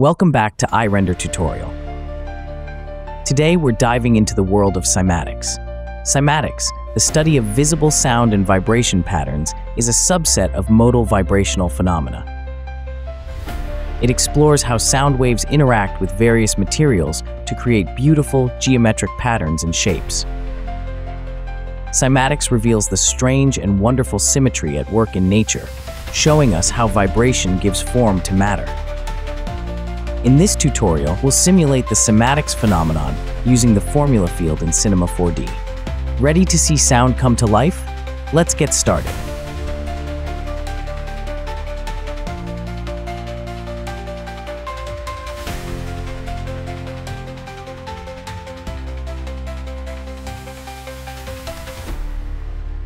Welcome back to iRender tutorial. Today we're diving into the world of cymatics. Cymatics, the study of visible sound and vibration patterns, is a subset of modal vibrational phenomena. It explores how sound waves interact with various materials to create beautiful geometric patterns and shapes. Cymatics reveals the strange and wonderful symmetry at work in nature, showing us how vibration gives form to matter. In this tutorial, we'll simulate the cymatics phenomenon using the Formula Field in Cinema 4D. Ready to see sound come to life? Let's get started.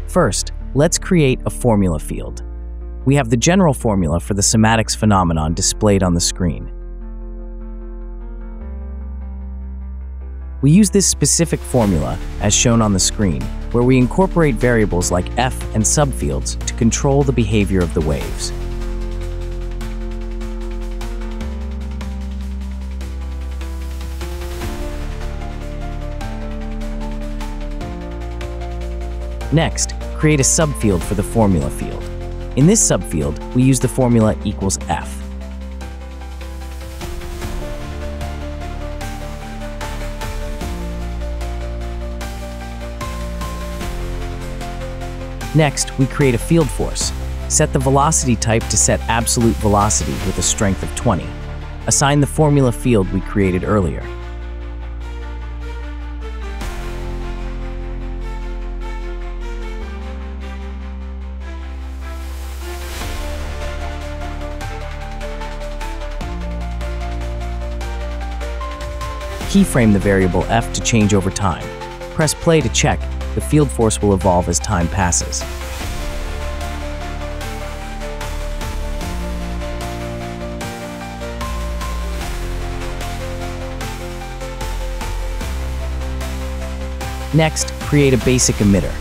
First, let's create a formula field. We have the general formula for the cymatics phenomenon displayed on the screen. We use this specific formula, as shown on the screen, where we incorporate variables like f and subfields to control the behavior of the waves. Next, create a subfield for the formula field. In this subfield, we use the formula equals f. Next, we create a field force. Set the velocity type to set absolute velocity with a strength of 20. Assign the formula field we created earlier. Keyframe the variable f to change over time. Press play to check. The field force will evolve as time passes. Next, create a basic emitter.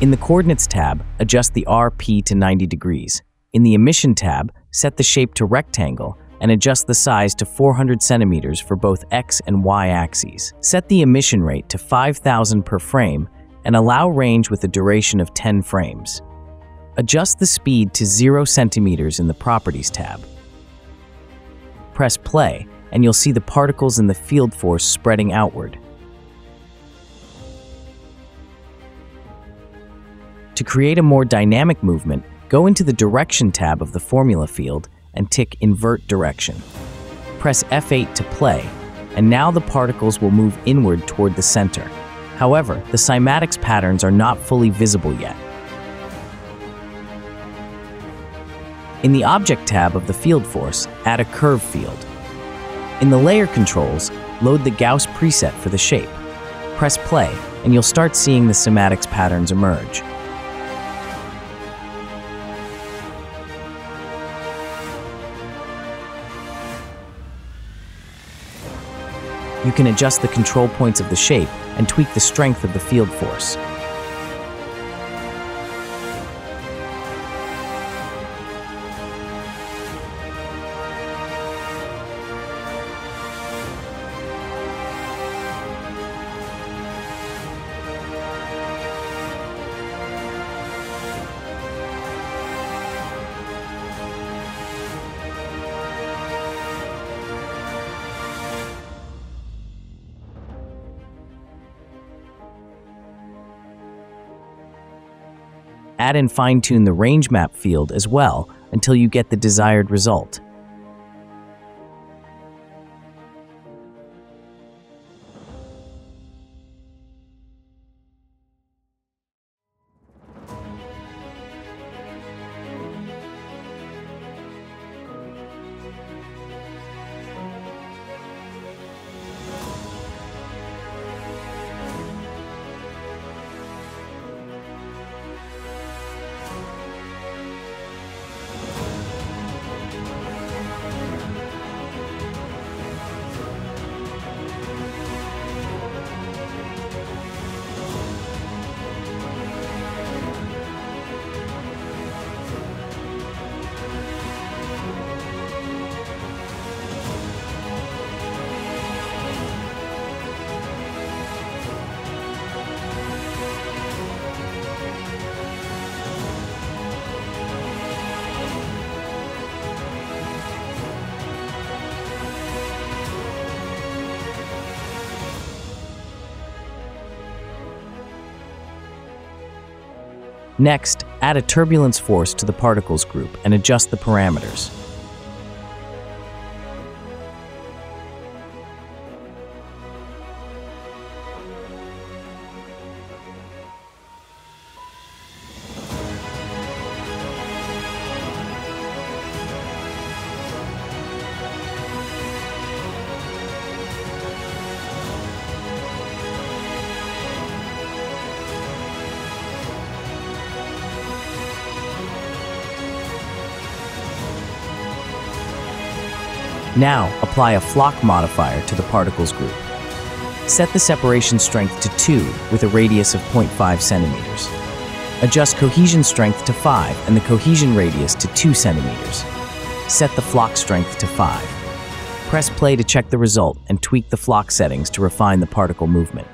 In the Coordinates tab, adjust the RP to 90 degrees. In the Emission tab, set the shape to rectangle and adjust the size to 400 centimeters for both X and Y axes. Set the emission rate to 5,000 per frame and allow range with a duration of 10 frames. Adjust the speed to 0 centimeters in the Properties tab. Press play, and you'll see the particles in the field force spreading outward. To create a more dynamic movement, go into the Direction tab of the Formula Field and tick Invert Direction. Press F8 to play, and now the particles will move inward toward the center. However, the cymatics patterns are not fully visible yet. In the Object tab of the Field Force, add a curve field. In the Layer Controls, load the Gauss preset for the shape. Press play, and you'll start seeing the cymatics patterns emerge. You can adjust the control points of the shape and tweak the strength of the field force. Add and fine-tune the range map field as well until you get the desired result. Next, add a turbulence force to the particles group and adjust the parameters. Now, apply a flock modifier to the particles group. Set the separation strength to 2 with a radius of 0.5 centimeters. Adjust cohesion strength to 5 and the cohesion radius to 2 centimeters. Set the flock strength to 5. Press play to check the result and tweak the flock settings to refine the particle movement.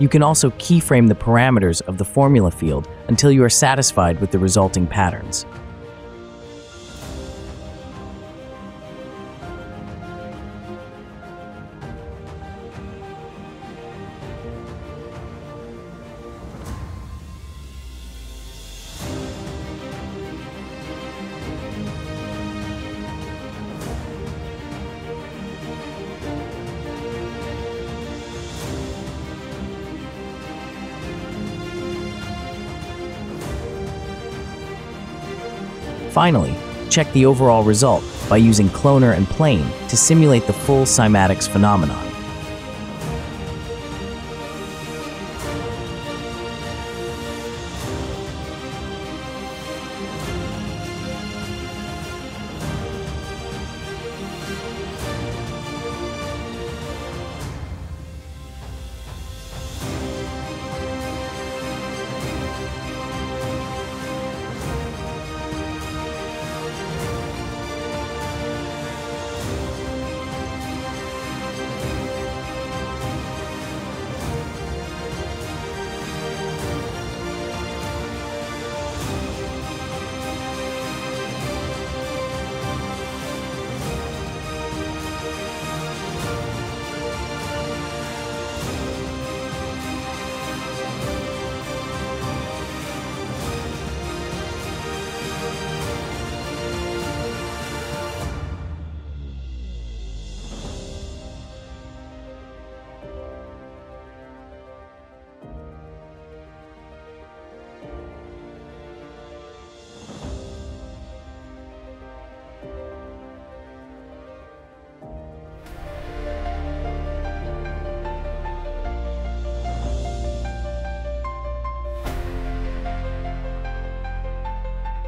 You can also keyframe the parameters of the formula field until you are satisfied with the resulting patterns. Finally, check the overall result by using cloner and plane to simulate the full cymatics phenomenon.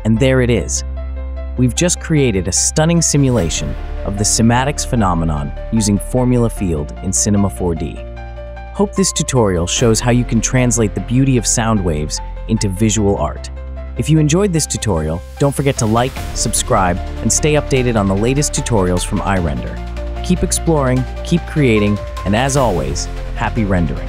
And there it is. We've just created a stunning simulation of the cymatics phenomenon using Formula Field in Cinema 4D. Hope this tutorial shows how you can translate the beauty of sound waves into visual art. If you enjoyed this tutorial, don't forget to like, subscribe, and stay updated on the latest tutorials from iRender. Keep exploring, keep creating, and as always, happy rendering.